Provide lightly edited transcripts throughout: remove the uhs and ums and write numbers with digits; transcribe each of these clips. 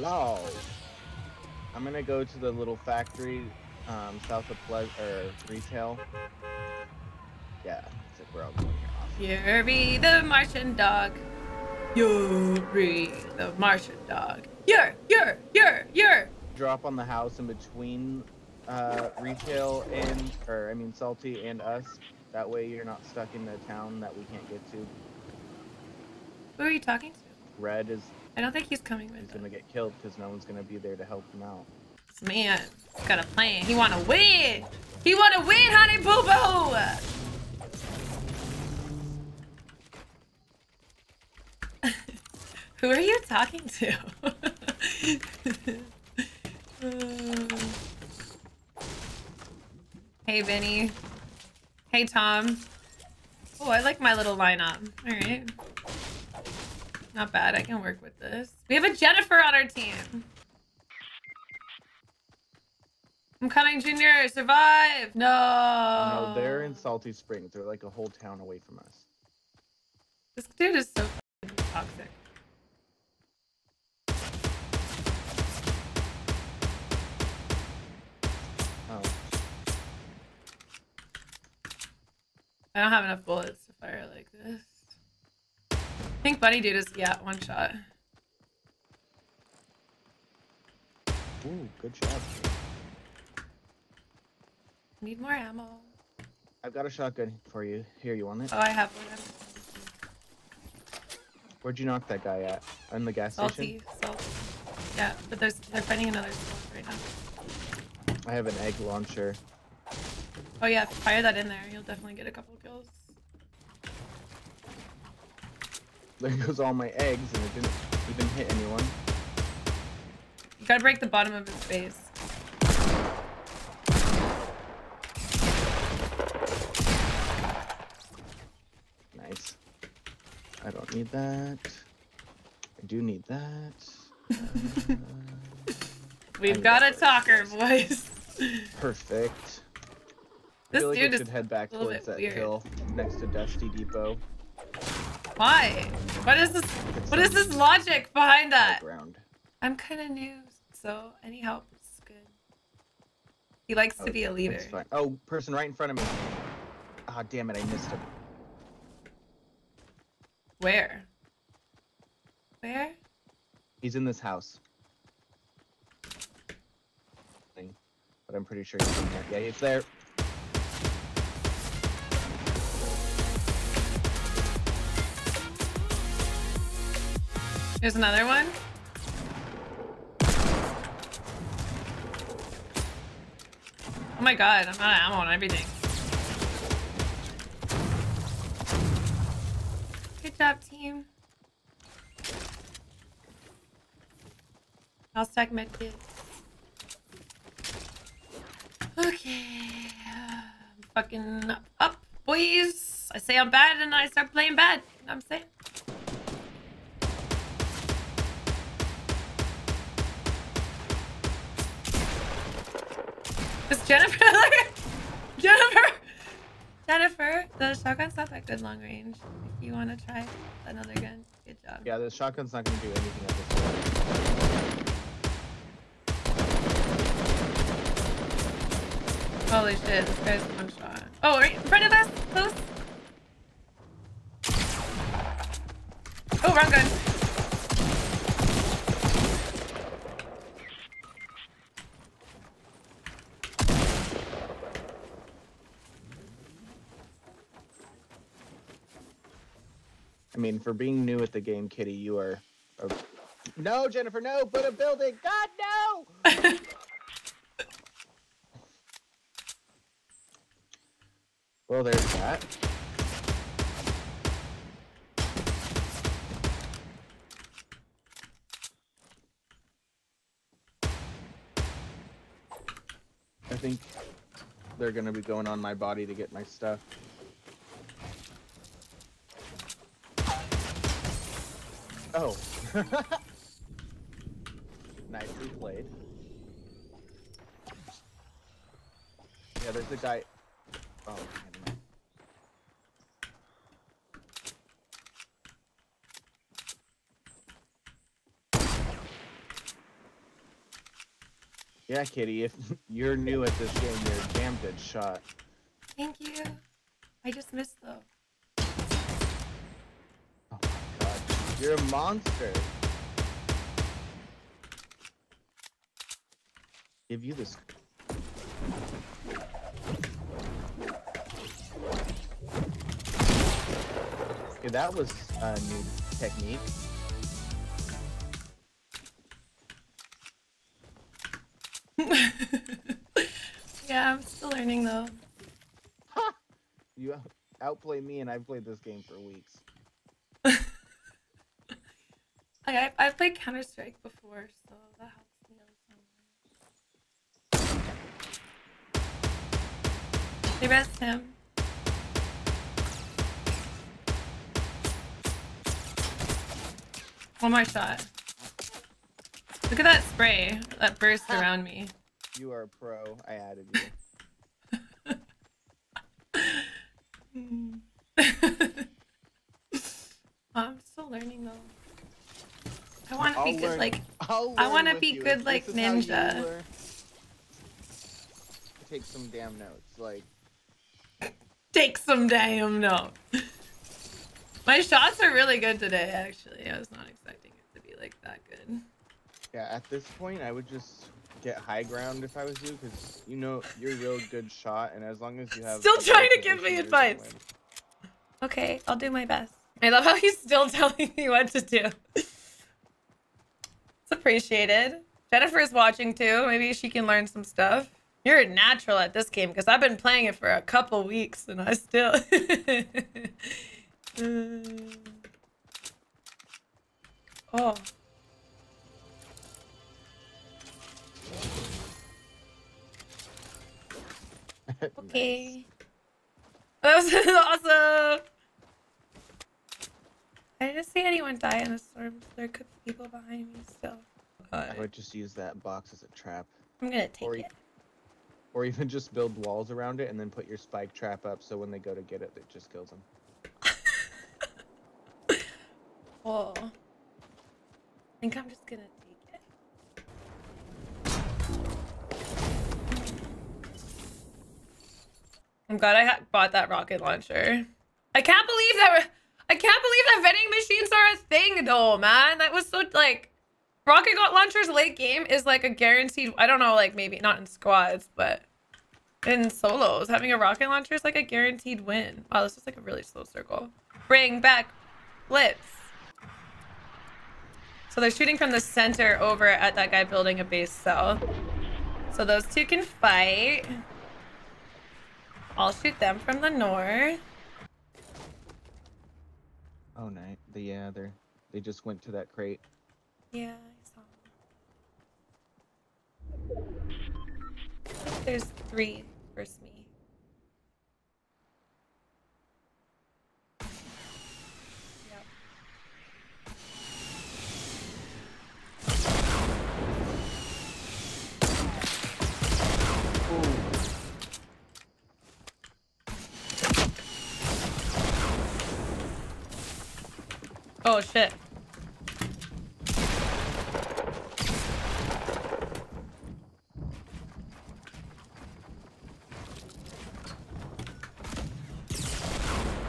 Hello. I'm gonna go to the little factory south of retail. Yeah, that's it. We're all going here. Awesome. Yuri the Martian dog. Yuri the Martian dog. Yur. Drop on the house in between retail and, or I mean Salty and us. That way you're not stuck in a town that we can't get to. Who are you talking to? Red is... I don't think he's coming with us. He's gonna get killed because no one's gonna be there to help him out. Man, he's got a plan. He wanna win! He wanna win, honey boo-boo! Who are you talking to? Hey, Benny. Hey, Tom. Oh, I like my little lineup. All right. Not bad. I can work with this. We have a Jennifer on our team. I'm coming, Junior. Survive. No. No, they're in Salty Springs. They're like a whole town away from us. This dude is so toxic. I don't have enough bullets to fire like this. I think Bunny Dude is, yeah, one shot. Ooh, good shot. Need more ammo. I've got a shotgun for you. Here, you want it? Oh, I have one. Where'd you knock that guy at? In the gas station? Salty. Yeah, but they're fighting another one right now. I have an egg launcher. Oh yeah, fire that in there. You'll definitely get a couple of kills. There goes all my eggs, and it didn't hit anyone. You gotta break the bottom of his face. Nice. I don't need that. I do need that. We've got a talker, boys. Perfect. I feel like I should head back towards that hill next to Dusty Depot. Why? What is this logic behind that? Background. I'm kind of new, so any help is good. He likes to be a leader. Oh, person right in front of me. Ah, oh, damn it, I missed him. Where? Where? He's in this house. But I'm pretty sure he's in there. Yeah, he's there. There's another one. Oh my god, I'm out of ammo on everything. Good job, team. I'll stack med kits. Okay. I'm fucking up, boys. I say I'm bad and I start playing bad. You know what I'm saying? It's Jennifer. Jennifer, the shotgun's not that good long range. If you want to try another gun, good job. Yeah, the shotgun's not going to do anything at this point. Holy shit, this guy's one shot. Oh, right in front of us, close. Oh, wrong gun. I mean, for being new at the game, Kitty, you are... No, Jennifer, no! Put a building! God, no! Well, there's that. I think they're gonna be going on my body to get my stuff. Oh. Nicely played. Yeah, there's a guy. Oh, never mind. Yeah, Kitty, if you're new at this game, you're a damn good shot. Thank you. I just missed, though. Oh, my God. You're a monster. Give you this. Okay, that was a new technique. Yeah, I'm still learning though. Ha! You outplay me, and I've played this game for weeks. Like, I've played Counter-Strike before, so that helps. They rest him. One more shot. Look at that spray that burst around me. You are a pro. I added you. I'm still learning though. I want to be good like. I want to be good like Ninja. Take some damn notes, like. Take some damn notes. My shots are really good today, actually. I was not expecting it to be like that good. Yeah, at this point, I would just get high ground if I was you, because you know you're a real good shot, and as long as you have. Still trying to give me advice. Okay, I'll do my best. I love how he's still telling me what to do. It's appreciated. Jennifer's watching too. Maybe she can learn some stuff. You're a natural at this game because I've been playing it for a couple weeks and I still. Oh. Okay. Nice. That was awesome. I didn't see anyone die in the storm. There could be people behind me still. I would just use that box as a trap. I'm gonna take it. Or even just build walls around it and then put your spike trap up so when they go to get it, it just kills them. Whoa. I think I'm just gonna take it. I'm glad I bought that rocket launcher. I can't believe that vending machines are a thing though, man. That was so like... Rocket Launcher's late game is like a guaranteed, I don't know, like maybe not in squads, but in solos. Having a rocket launcher is like a guaranteed win. Wow, this is like a really slow circle. Bring back Blitz. So they're shooting from the center over at that guy building a base cell. So those two can fight. I'll shoot them from the north. Oh, nice. Yeah, they just went to that crate. Yeah, I saw. I think there's three versus me. Yep. Ooh. Oh shit.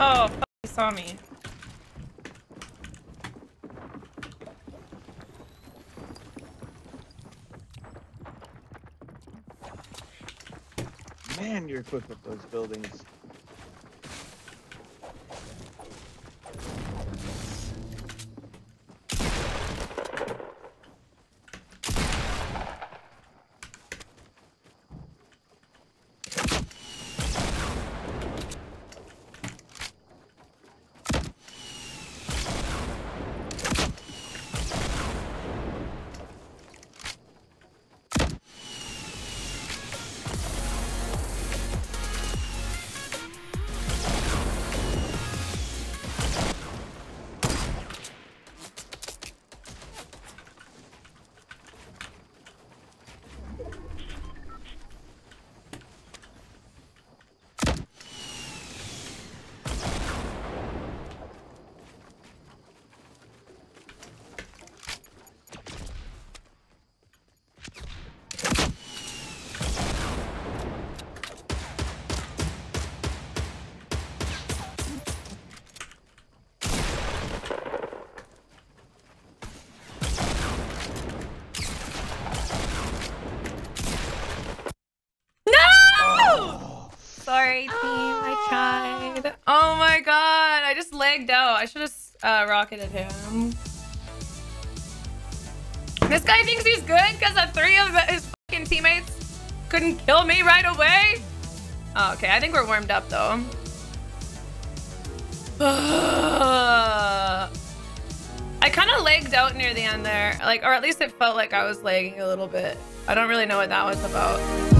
Oh, fuck, he saw me. Man, you're quick with those buildings. sorry, team. I tried. Oh my god, I just lagged out. I should have rocketed him. This guy thinks he's good because the three of his fucking teammates couldn't kill me right away. Oh, okay, I think we're warmed up though. I kind of lagged out near the end there, like, or at least it felt like I was lagging a little bit. I don't really know what that was about.